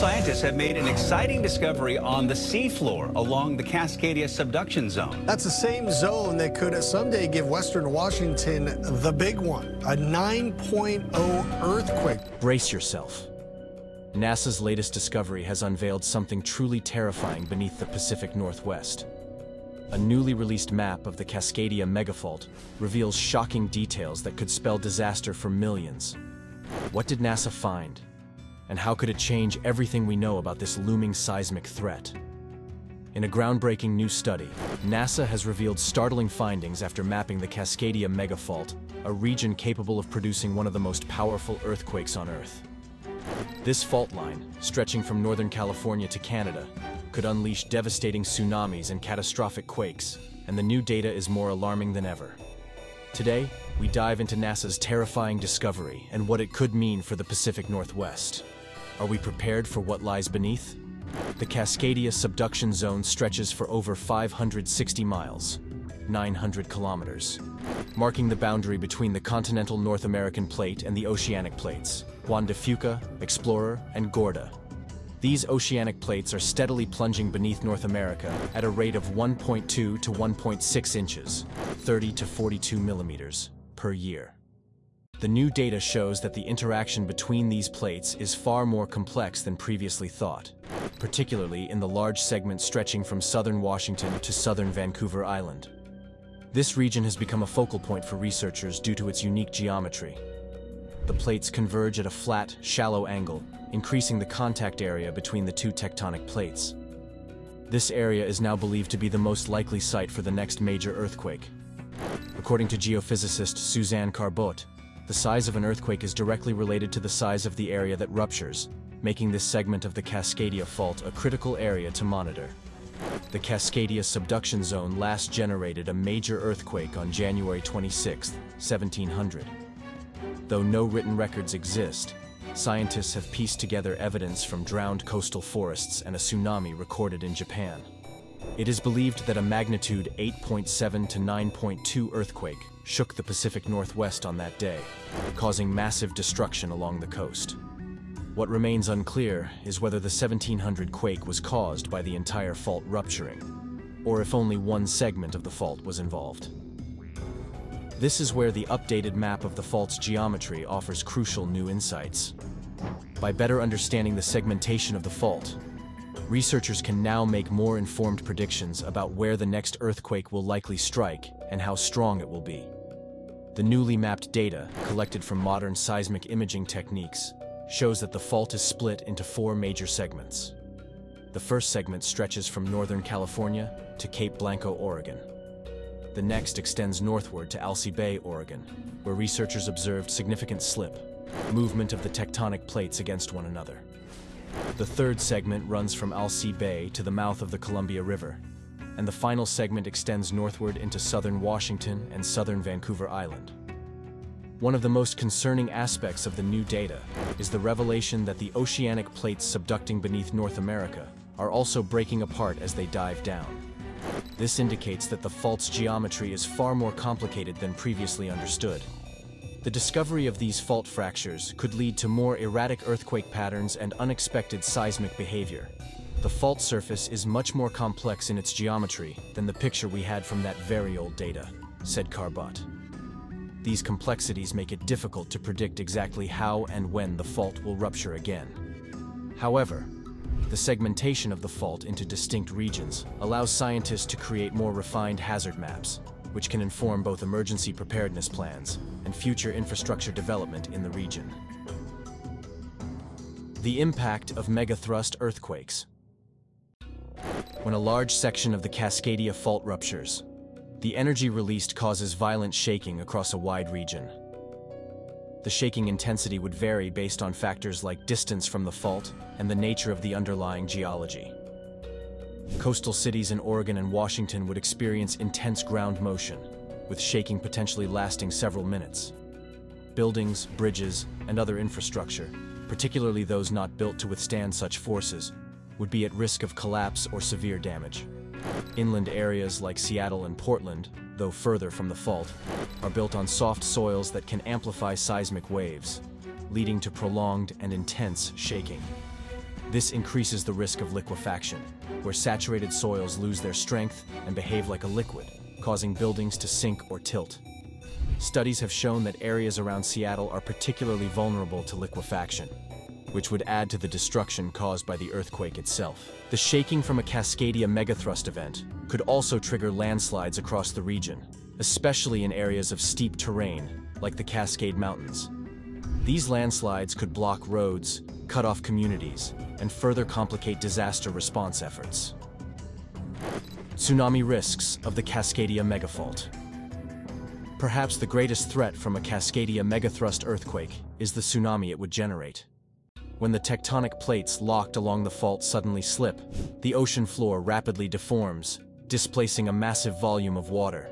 scientists have made an exciting discovery on the seafloor along the Cascadia subduction zone. That's the same zone that could someday give Western Washington the big one, a 9.0 earthquake. Brace yourself. NASA's latest discovery has unveiled something truly terrifying beneath the Pacific Northwest. A newly released map of the Cascadia Megafault reveals shocking details that could spell disaster for millions. What did NASA find? And how could it change everything we know about this looming seismic threat? In a groundbreaking new study, NASA has revealed startling findings after mapping the Cascadia Megafault, a region capable of producing one of the most powerful earthquakes on Earth. This fault line, stretching from Northern California to Canada, could unleash devastating tsunamis and catastrophic quakes, and the new data is more alarming than ever. Today, we dive into NASA's terrifying discovery and what it could mean for the Pacific Northwest. Are we prepared for what lies beneath? The Cascadia subduction zone stretches for over 560 miles, 900 kilometers, marking the boundary between the continental North American plate and the oceanic plates, Juan de Fuca, Explorer, and Gorda. These oceanic plates are steadily plunging beneath North America at a rate of 1.2 to 1.6 inches, 30 to 42 millimeters, per year. The new data shows that the interaction between these plates is far more complex than previously thought, particularly in the large segment stretching from southern Washington to southern Vancouver Island. This region has become a focal point for researchers due to its unique geometry. The plates converge at a flat, shallow angle, increasing the contact area between the two tectonic plates. This area is now believed to be the most likely site for the next major earthquake. According to geophysicist Suzanne Carbotte, the size of an earthquake is directly related to the size of the area that ruptures, making this segment of the Cascadia Fault a critical area to monitor. The Cascadia subduction zone last generated a major earthquake on January 26, 1700. Though no written records exist, scientists have pieced together evidence from drowned coastal forests and a tsunami recorded in Japan. It is believed that a magnitude 8.7 to 9.2 earthquake shook the Pacific Northwest on that day, causing massive destruction along the coast. What remains unclear is whether the 1700 quake was caused by the entire fault rupturing, or if only one segment of the fault was involved. This is where the updated map of the fault's geometry offers crucial new insights. By better understanding the segmentation of the fault, researchers can now make more informed predictions about where the next earthquake will likely strike and how strong it will be. The newly mapped data, collected from modern seismic imaging techniques, shows that the fault is split into four major segments. The first segment stretches from Northern California to Cape Blanco, Oregon. The next extends northward to Alsea Bay, Oregon, where researchers observed significant slip, movement of the tectonic plates against one another. The third segment runs from Alsea Bay to the mouth of the Columbia River, and the final segment extends northward into southern Washington and southern Vancouver Island. One of the most concerning aspects of the new data is the revelation that the oceanic plates subducting beneath North America are also breaking apart as they dive down. This indicates that the fault's geometry is far more complicated than previously understood. The discovery of these fault fractures could lead to more erratic earthquake patterns and unexpected seismic behavior. The fault surface is much more complex in its geometry than the picture we had from that very old data, said Carbotte. These complexities make it difficult to predict exactly how and when the fault will rupture again. However, the segmentation of the fault into distinct regions allows scientists to create more refined hazard maps, which can inform both emergency preparedness plans and future infrastructure development in the region. The impact of megathrust earthquakes. When a large section of the Cascadia fault ruptures, the energy released causes violent shaking across a wide region. The shaking intensity would vary based on factors like distance from the fault and the nature of the underlying geology. Coastal cities in Oregon and Washington would experience intense ground motion, with shaking potentially lasting several minutes. Buildings, bridges, and other infrastructure, particularly those not built to withstand such forces, would be at risk of collapse or severe damage. Inland areas like Seattle and Portland, though further from the fault, are built on soft soils that can amplify seismic waves, leading to prolonged and intense shaking. This increases the risk of liquefaction, where saturated soils lose their strength and behave like a liquid, causing buildings to sink or tilt. Studies have shown that areas around Seattle are particularly vulnerable to liquefaction, which would add to the destruction caused by the earthquake itself. The shaking from a Cascadia megathrust event could also trigger landslides across the region, especially in areas of steep terrain, like the Cascade Mountains. These landslides could block roads, cut off communities, and further complicate disaster response efforts. Tsunami risks of the Cascadia megafault. Perhaps the greatest threat from a Cascadia megathrust earthquake is the tsunami it would generate. When the tectonic plates locked along the fault suddenly slip, the ocean floor rapidly deforms, displacing a massive volume of water.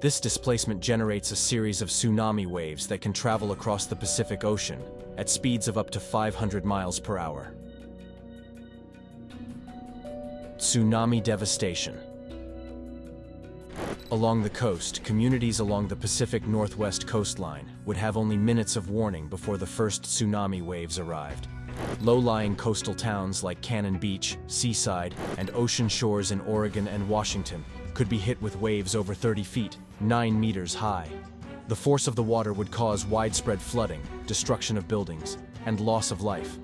This displacement generates a series of tsunami waves that can travel across the Pacific Ocean at speeds of up to 500 miles per hour. Tsunami devastation. Along the coast, communities along the Pacific Northwest coastline would have only minutes of warning before the first tsunami waves arrived. Low-lying coastal towns like Cannon Beach, Seaside, and Ocean Shores in Oregon and Washington could be hit with waves over 30 feet, 9 meters high. The force of the water would cause widespread flooding, destruction of buildings, and loss of life.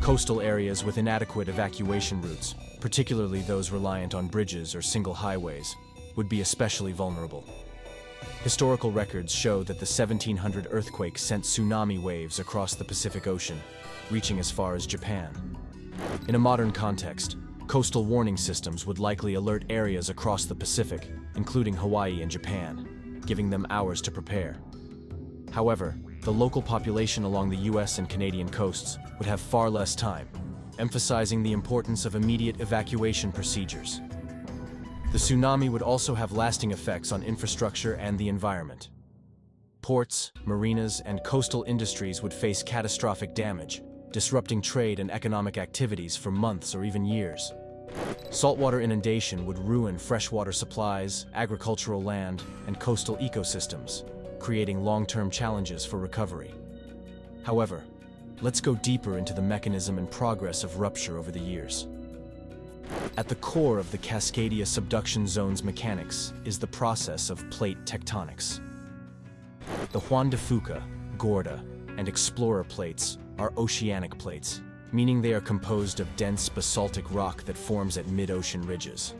Coastal areas with inadequate evacuation routes, particularly those reliant on bridges or single highways, would be especially vulnerable. Historical records show that the 1700 earthquake sent tsunami waves across the Pacific Ocean, reaching as far as Japan. In a modern context, coastal warning systems would likely alert areas across the Pacific, including Hawaii and Japan, giving them hours to prepare. However, the local population along the US and Canadian coasts would have far less time, emphasizing the importance of immediate evacuation procedures. The tsunami would also have lasting effects on infrastructure and the environment. Ports, marinas, and coastal industries would face catastrophic damage, disrupting trade and economic activities for months or even years. Saltwater inundation would ruin freshwater supplies, agricultural land, and coastal ecosystems, creating long-term challenges for recovery. However, let's go deeper into the mechanism and progress of rupture over the years. At the core of the Cascadia subduction zone's mechanics is the process of plate tectonics. The Juan de Fuca, Gorda, and Explorer plates are oceanic plates, meaning they are composed of dense basaltic rock that forms at mid-ocean ridges.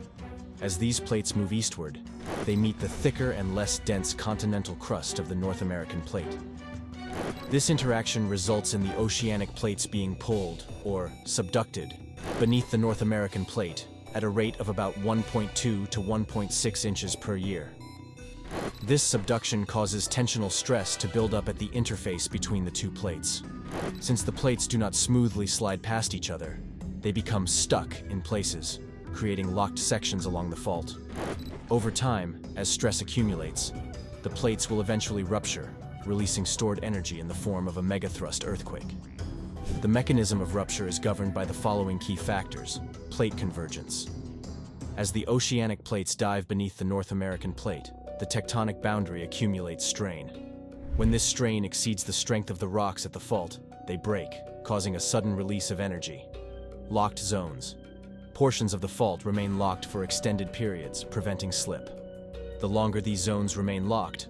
As these plates move eastward, they meet the thicker and less dense continental crust of the North American plate. This interaction results in the oceanic plates being pulled, or subducted, beneath the North American plate at a rate of about 1.2 to 1.6 inches per year. This subduction causes tensional stress to build up at the interface between the two plates. Since the plates do not smoothly slide past each other, they become stuck in places, creating locked sections along the fault. Over time, as stress accumulates, the plates will eventually rupture, releasing stored energy in the form of a megathrust earthquake. The mechanism of rupture is governed by the following key factors: plate convergence. As the oceanic plates dive beneath the North American plate, the tectonic boundary accumulates strain. When this strain exceeds the strength of the rocks at the fault, they break, causing a sudden release of energy. Locked zones. Portions of the fault remain locked for extended periods, preventing slip. The longer these zones remain locked,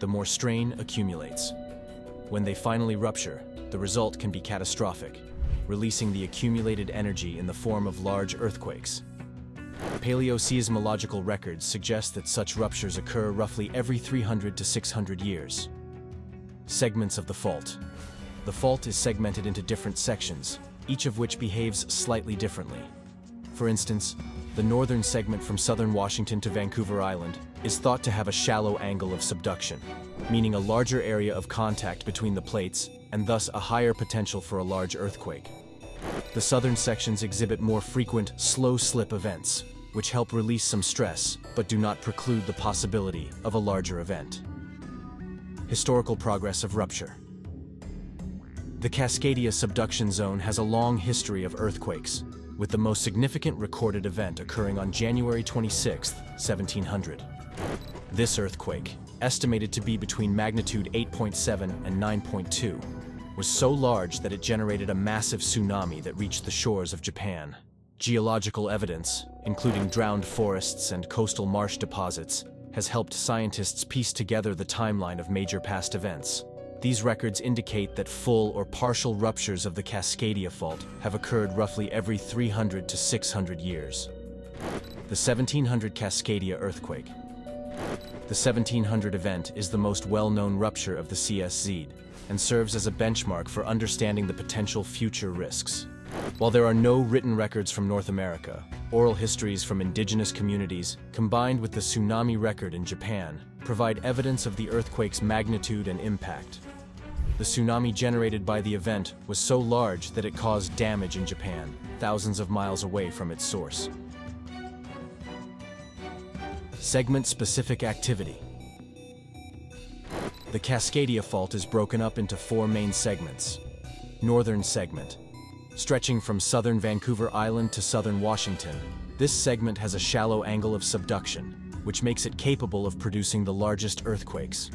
the more strain accumulates. When they finally rupture, the result can be catastrophic, releasing the accumulated energy in the form of large earthquakes. Paleoseismological records suggest that such ruptures occur roughly every 300 to 600 years. Segments of the fault. The fault is segmented into different sections, each of which behaves slightly differently. For instance, the northern segment from southern Washington to Vancouver Island is thought to have a shallow angle of subduction, meaning a larger area of contact between the plates and thus a higher potential for a large earthquake. The southern sections exhibit more frequent, slow-slip events, which help release some stress, but do not preclude the possibility of a larger event. Historical progress of rupture. The Cascadia subduction zone has a long history of earthquakes, with the most significant recorded event occurring on January 26, 1700. This earthquake, estimated to be between magnitude 8.7 and 9.2, was so large that it generated a massive tsunami that reached the shores of Japan. Geological evidence, including drowned forests and coastal marsh deposits, has helped scientists piece together the timeline of major past events. These records indicate that full or partial ruptures of the Cascadia Fault have occurred roughly every 300 to 600 years. The 1700 Cascadia earthquake. The 1700 event is the most well-known rupture of the CSZ and serves as a benchmark for understanding the potential future risks. While there are no written records from North America, oral histories from indigenous communities, combined with the tsunami record in Japan, provide evidence of the earthquake's magnitude and impact. The tsunami generated by the event was so large that it caused damage in Japan, thousands of miles away from its source. Segment-specific activity. The Cascadia Fault is broken up into four main segments. Northern segment. Stretching from southern Vancouver Island to southern Washington, this segment has a shallow angle of subduction, which makes it capable of producing the largest earthquakes.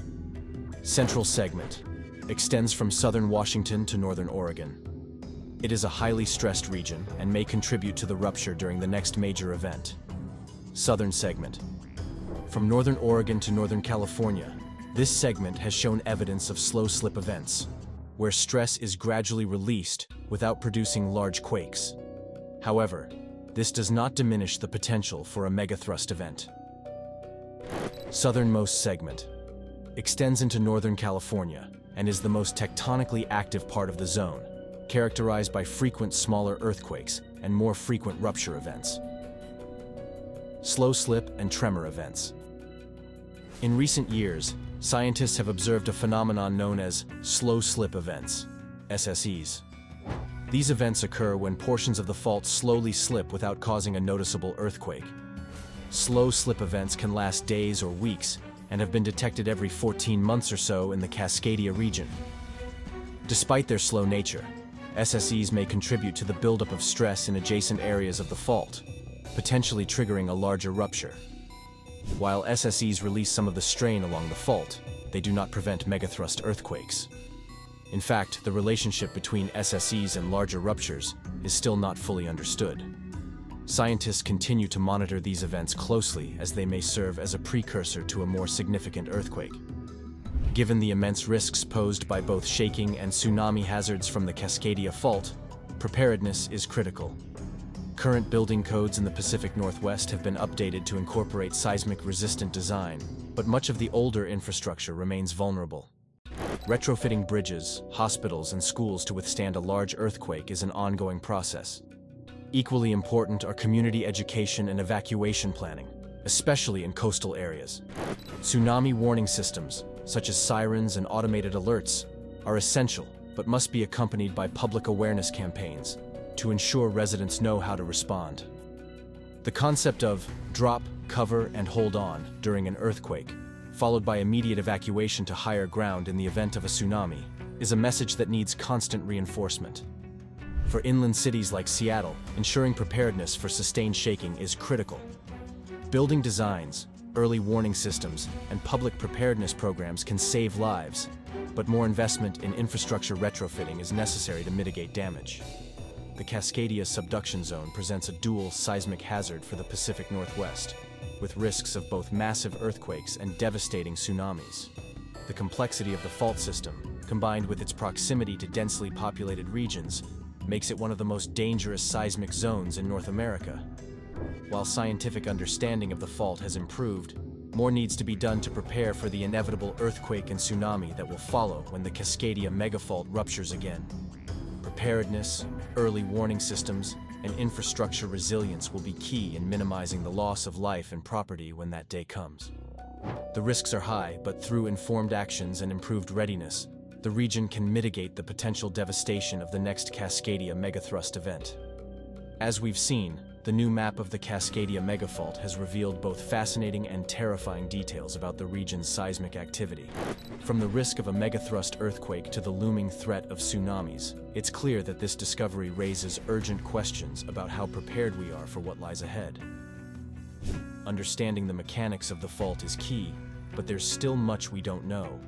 Central segment extends from southern Washington to northern Oregon. It is a highly stressed region and may contribute to the rupture during the next major event. Southern segment. From northern Oregon to northern California, this segment has shown evidence of slow slip events, where stress is gradually released without producing large quakes. However, this does not diminish the potential for a megathrust event. Southernmost segment extends into northern California and is the most tectonically active part of the zone, characterized by frequent smaller earthquakes and more frequent rupture events. Slow slip and tremor events. In recent years, scientists have observed a phenomenon known as slow slip events, SSEs. These events occur when portions of the fault slowly slip without causing a noticeable earthquake. Slow slip events can last days or weeks and have been detected every 14 months or so in the Cascadia region. Despite their slow nature, SSEs may contribute to the buildup of stress in adjacent areas of the fault, potentially triggering a larger rupture. While SSEs release some of the strain along the fault, they do not prevent megathrust earthquakes. In fact, the relationship between SSEs and larger ruptures is still not fully understood. Scientists continue to monitor these events closely as they may serve as a precursor to a more significant earthquake. Given the immense risks posed by both shaking and tsunami hazards from the Cascadia Fault, preparedness is critical. Current building codes in the Pacific Northwest have been updated to incorporate seismic-resistant design, but much of the older infrastructure remains vulnerable. Retrofitting bridges, hospitals, and schools to withstand a large earthquake is an ongoing process. Equally important are community education and evacuation planning, especially in coastal areas. Tsunami warning systems, such as sirens and automated alerts, are essential, but must be accompanied by public awareness campaigns to ensure residents know how to respond. The concept of drop, cover, and hold on during an earthquake, followed by immediate evacuation to higher ground in the event of a tsunami, is a message that needs constant reinforcement. For inland cities like Seattle, ensuring preparedness for sustained shaking is critical. Building designs, early warning systems, and public preparedness programs can save lives, but more investment in infrastructure retrofitting is necessary to mitigate damage. The Cascadia subduction zone presents a dual seismic hazard for the Pacific Northwest, with risks of both massive earthquakes and devastating tsunamis. The complexity of the fault system, combined with its proximity to densely populated regions, makes it one of the most dangerous seismic zones in North America. While scientific understanding of the fault has improved, more needs to be done to prepare for the inevitable earthquake and tsunami that will follow when the Cascadia Megafault ruptures again. Preparedness, early warning systems, and infrastructure resilience will be key in minimizing the loss of life and property when that day comes. The risks are high, but through informed actions and improved readiness, the region can mitigate the potential devastation of the next Cascadia megathrust event. As we've seen, the new map of the Cascadia Megafault has revealed both fascinating and terrifying details about the region's seismic activity. From the risk of a megathrust earthquake to the looming threat of tsunamis, it's clear that this discovery raises urgent questions about how prepared we are for what lies ahead. Understanding the mechanics of the fault is key, but there's still much we don't know.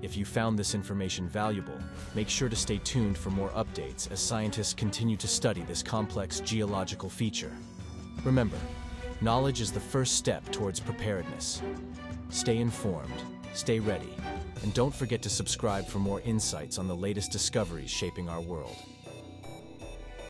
If you found this information valuable, make sure to stay tuned for more updates as scientists continue to study this complex geological feature. Remember, knowledge is the first step towards preparedness. Stay informed, stay ready, and don't forget to subscribe for more insights on the latest discoveries shaping our world.